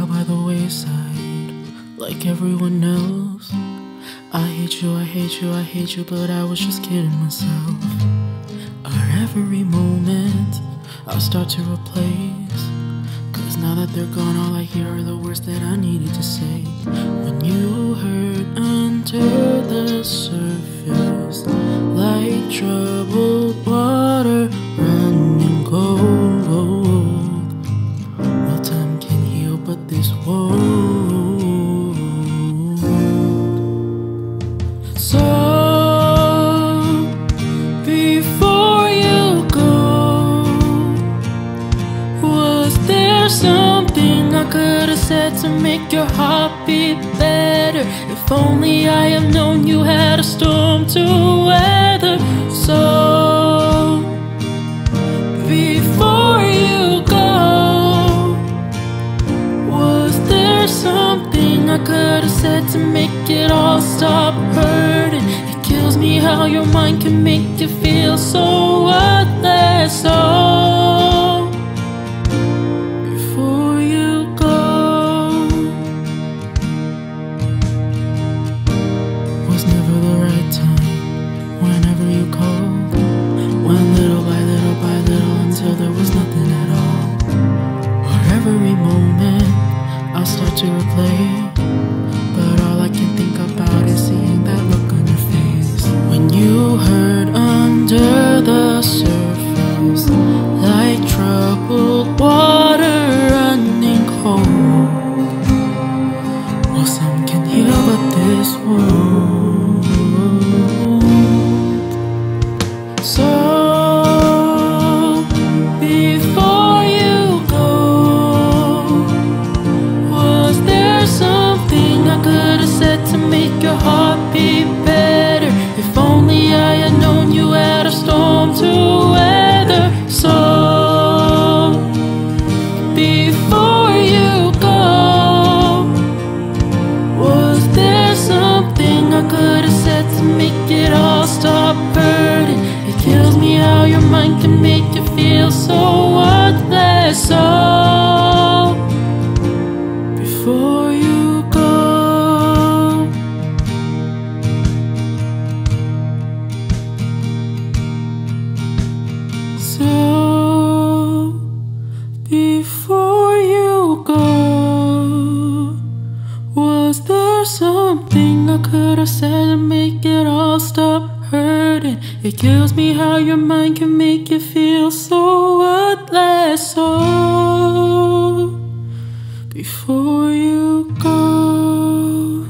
fell by the wayside like everyone else. I hate you, I hate you, I hate you, but I was just kidding myself. Our every moment I'll start to replace, 'cause now that they're gone, all I hear are the words that I needed to say. When you hurt under the surface, like troubled water running cold, well, time can heal, but this won't. So something I could have said to make your heart beat better. If only I had known you had a storm to weather. So before you go, was there something I could have said to make it all stop hurting? It kills me how your mind can make you feel so worthless. Oh, to replay, but all I can think about is seeing that look on your face. When you hurt under the surface, like troubled water running cold, well, some can heal, but this won't. So can make you feel so worthless. So before you go, so before you go, was there something I could have said to make it all stop hurting? It kills me how your mind can make you feel so worthless. Oh, before you go.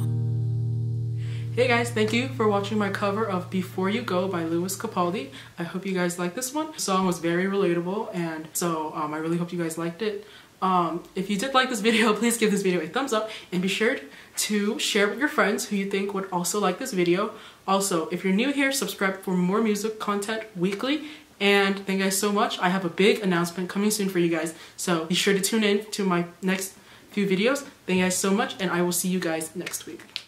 Hey guys, thank you for watching my cover of Before You Go by Lewis Capaldi. I hope you guys liked this one. The song was very relatable, and so I really hope you guys liked it. If you did like this video, please give this video a thumbs up and be sure to share with your friends who you think would also like this video. Also, if you're new here, subscribe for more music content weekly. And thank you guys so much. I have a big announcement coming soon for you guys, so be sure to tune in to my next few videos. Thank you guys so much, and I will see you guys next week.